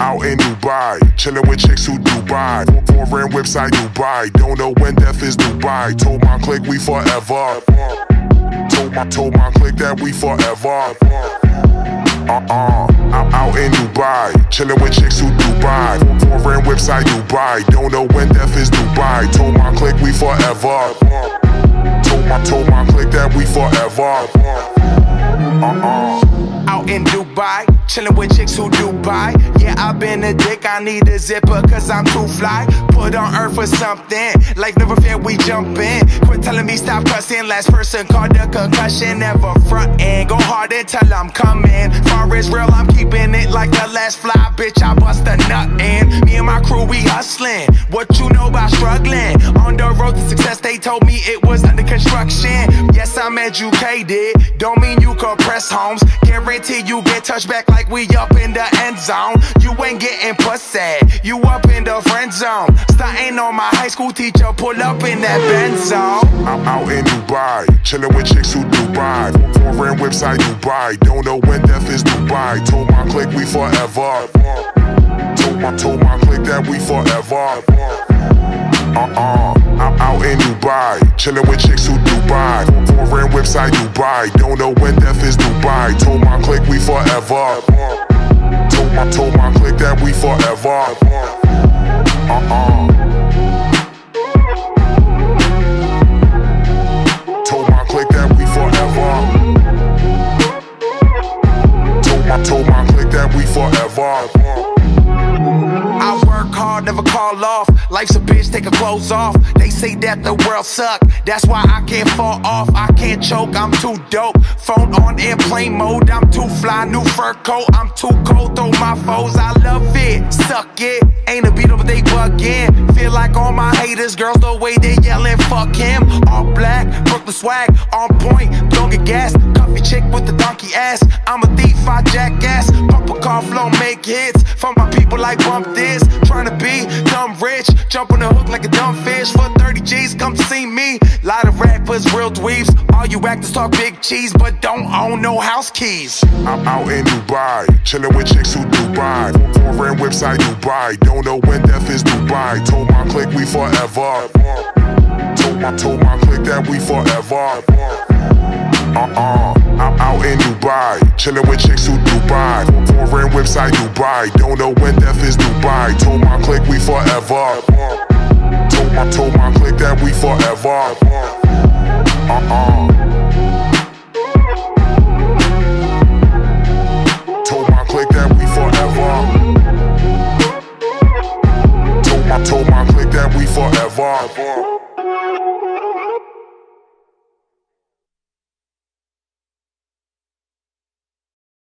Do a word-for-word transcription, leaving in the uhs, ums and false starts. out in Dubai, chilling with chicks who Dubai. Foreign website Dubai, don't know when death is Dubai. Told my clique we forever. Told my told my clique that we forever. Uh uh, I'm out in Dubai, chilling with chicks who Dubai. Foreign website Dubai, don't know when death is Dubai. Told my clique we forever. Told my told my clique that we forever. Uh uh. Out in Dubai, chillin' with chicks who Dubai. Yeah, I've been a dick, I need a zipper, cause I'm too fly. Put on earth for something, like never fear, we jump in. Quit telling me stop cussing, last person called the concussion. Never frontin', go hard until I'm coming. Far as real, I'm keeping it like the last fly, bitch, I bust a nut in. Me and my crew, we hustlin', what you know about struggling? On the road to success, they told me it was under construction. Yes, I'm educated, don't mean you compress homes. Guarantee you get touched back like we up in the end zone. You ain't getting pussy, you up in the friend zone. Starting on my high school teacher, pull up in that Benz zone. I'm out in Dubai, chilling with chicks who Dubai. Foreign website Dubai, don't know when death is Dubai. Told my clique we forever. Told my, told my clique that we forever. Uh-uh, I'm out in Dubai, chilling with chicks who Dubai. Foreign website Dubai, don't know when death is Dubai. Told my clique we forever. Told my, told my clique that we forever. Uh-uh. Told my clique that we forever. Told my, told my clique that we forever. I work hard, never call off. Life's a bitch, take her clothes off. They say that the world suck, that's why I can't fall off. I can't choke, I'm too dope. Phone on airplane mode, I'm too fly. New fur coat, I'm too cold. Throw my foes, I love it, suck it. Ain't a beat up, they buggin'. Feel like all my haters, girls, the way they yellin', fuck him. All black, Brooklyn swag, on point, don't get gas. Coffee chick with the donkey ass, I'm a thief, I jackass. Pump a car, flow, make hits, for my people like bump this. Tryna be dumb rich, jump on the hook like a dumb fish. For thirty G's, come see me. Lot of rappers, real dweebs. All you actors talk big cheese, but don't own no house keys. I'm out in Dubai, chillin' with chicks who Dubai. Foreign website Dubai, don't know when death is Dubai. Told my clique we forever. Told my, told my clique that we forever. Uh-uh, I'm out in Dubai, chillin' with chicks who Dubai. Foreign website Dubai, don't know when death is Dubai. Told my clique we forever. Told my, told my clique that we forever. Uh-uh. Told my clique that we forever. Told my, told my clique that we forever.